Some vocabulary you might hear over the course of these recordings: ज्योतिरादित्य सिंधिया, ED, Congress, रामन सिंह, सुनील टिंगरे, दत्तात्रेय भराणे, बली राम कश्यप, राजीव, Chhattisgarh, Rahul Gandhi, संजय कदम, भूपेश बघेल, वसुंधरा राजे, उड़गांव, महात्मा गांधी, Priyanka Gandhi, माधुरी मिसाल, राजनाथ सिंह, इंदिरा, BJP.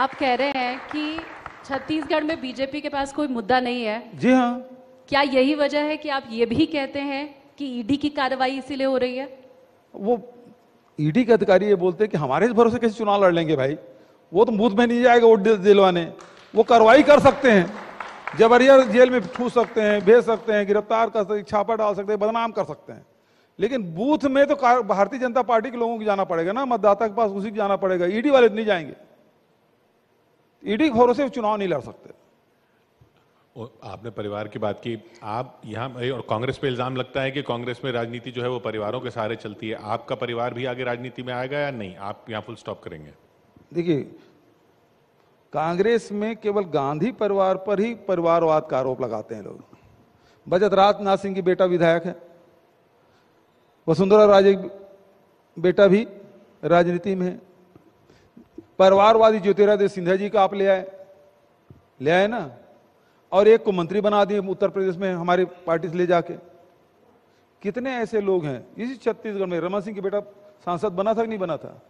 आप कह रहे हैं कि छत्तीसगढ़ में बीजेपी के पास कोई मुद्दा नहीं है। जी हाँ। क्या यही वजह है कि आप ये भी कहते हैं कि ईडी की कार्रवाई इसीलिए हो रही है? वो ईडी के अधिकारी ये बोलते हैं कि हमारे भरोसे कैसे चुनाव लड़ लेंगे भाई, वो तो बूथ में नहीं जाएगा वोट दिलवाने, वो कार्रवाई कर सकते हैं, जबरिया जेल में ठूस सकते हैं, भेज सकते हैं, गिरफ्तार कर सकते हैं, छापा डाल सकते हैं, बदनाम कर सकते हैं। लेकिन बूथ में तो भारतीय जनता पार्टी के लोगों को जाना पड़ेगा ना, मतदाता के पास उसी को जाना पड़ेगा, ईडी वाले नहीं जाएंगे, ईडी के भरोसे चुनाव नहीं लड़ सकते। और आपने परिवार की बात की, आप यहाँ और कांग्रेस पे इल्ज़ाम लगता है कि कांग्रेस में राजनीति जो है वो परिवारों के सहारे चलती है, आपका परिवार भी आगे राजनीति में आएगा या नहीं, आप यहाँ फुल स्टॉप करेंगे? देखिए, कांग्रेस में केवल गांधी परिवार पर ही परिवारवाद का आरोप लगाते हैं लोग। बजट राजनाथ सिंह की बेटा विधायक है, वसुंधरा राजे बेटा भी राजनीति में है, परिवारवादी ज्योतिरादित्य सिंधिया जी का आप ले आए ना, और एक को मंत्री बना दिए उत्तर प्रदेश में हमारी पार्टी से ले जाके। कितने ऐसे लोग हैं इसी छत्तीसगढ़ में। रामन सिंह के बेटा सांसद बना था कि नहीं बना था?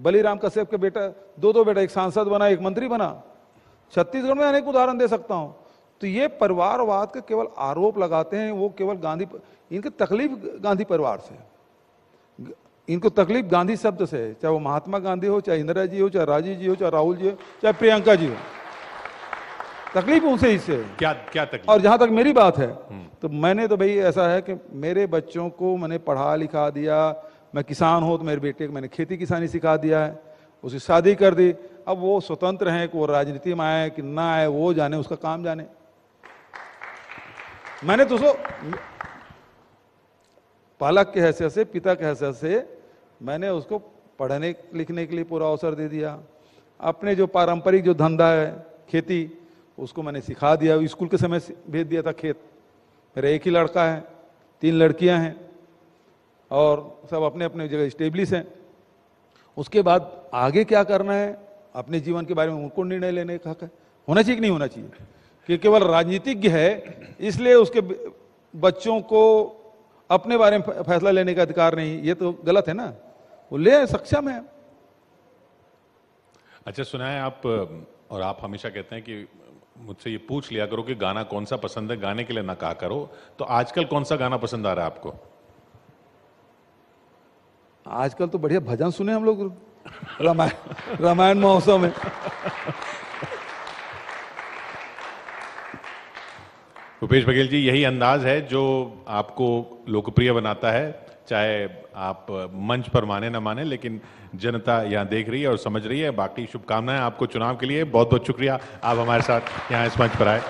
बली राम कश्यप के बेटा दो बेटा, एक सांसद बना एक मंत्री बना। छत्तीसगढ़ में अनेक उदाहरण दे सकता हूं। तो ये परिवारवाद के केवल आरोप लगाते हैं, वो केवल गांधी, इनकी तकलीफ गांधी परिवार से, इनको तकलीफ गांधी शब्द से, चाहे वो महात्मा गांधी हो, चाहे इंदिरा जी हो, चाहे राजीव जी हो, चाहे राहुल जी हो, चाहे प्रियंका जी हो, तकलीफ उनसे ही से क्या तकलीफ। और जहाँ तक मेरी बात है तो मैंने तो भाई ऐसा है कि मेरे बच्चों को मैंने पढ़ा लिखा दिया, मैं किसान हूँ तो मेरे बेटे को मैंने खेती किसानी सिखा दिया है, उसकी शादी कर दी। अब वो स्वतंत्र हैं कि वो राजनीति में आए कि ना आए, वो जाने, उसका काम जाने। मैंने तो पालक के हैसियत से, पिता के हैसियत से मैंने उसको पढ़ने लिखने के लिए पूरा अवसर दे दिया। अपने जो पारंपरिक जो धंधा है खेती, उसको मैंने सिखा दिया। स्कूल के समय भेज दिया था खेत। मेरा एक ही लड़का है, 3 लड़कियां हैं और सब अपने अपने जगह स्टेब्लिश हैं। उसके बाद आगे क्या करना है अपने जीवन के बारे में उनको निर्णय लेने का हक है, होना चाहिए कि नहीं होना चाहिए। कि केवल राजनीतिज्ञ है इसलिए उसके बच्चों को अपने बारे में फैसला लेने का अधिकार नहीं, ये तो गलत है ना। वो ले सक्षम है। अच्छा सुना है आप, और आप हमेशा कहते हैं कि मुझसे ये पूछ लिया करो कि गाना कौन सा पसंद है, गाने के लिए ना कहा करो, तो आजकल कौन सा गाना पसंद आ रहा है आपको? आजकल तो बढ़िया भजन सुने हम लोग, रामायण महोत्सव में। भूपेश बघेल जी, यही अंदाज है जो आपको लोकप्रिय बनाता है, चाहे आप मंच पर माने ना माने, लेकिन जनता यहाँ देख रही है और समझ रही है। बाकी शुभकामनाएं आपको चुनाव के लिए। बहुत बहुत शुक्रिया आप हमारे साथ यहाँ इस मंच पर आए।